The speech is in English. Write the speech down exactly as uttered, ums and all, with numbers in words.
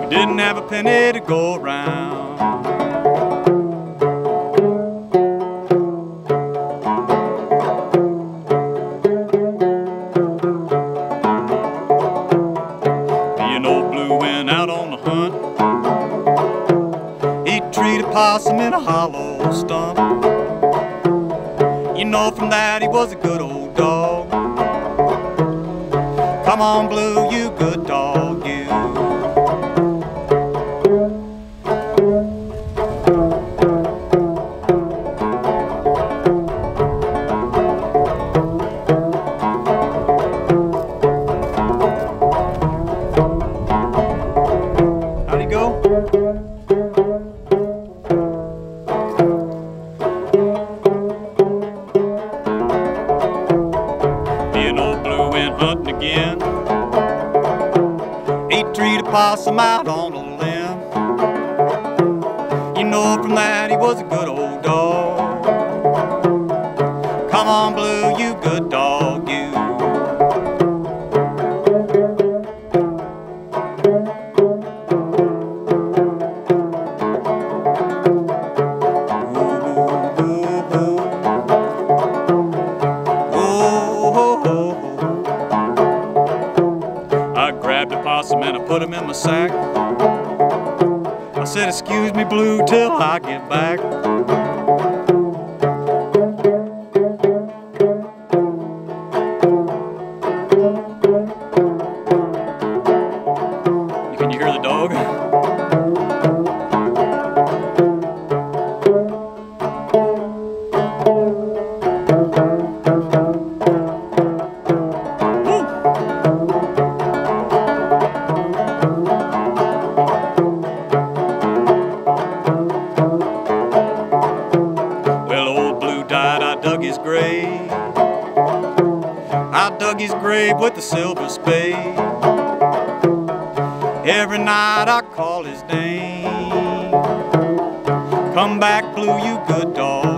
We didn't have a penny to go around. Me and Old Blue went out on the hunt. He treated a possum in a hollow stump. You know from that he was a good old dog. Come on, Blue, you good dog, you. How'd he go? Me and Old Blue went hunting again. He treated a possum out on a limb. You know from that he was a good old dog. Come on, Blue, you good dog, you. I grabbed a possum and I put him in my sack. I said, excuse me, Blue, till I get back. Can you hear the dog? Dug his grave. I dug his grave with a silver spade. Every night I call his name. Come back, Blue, you good dog.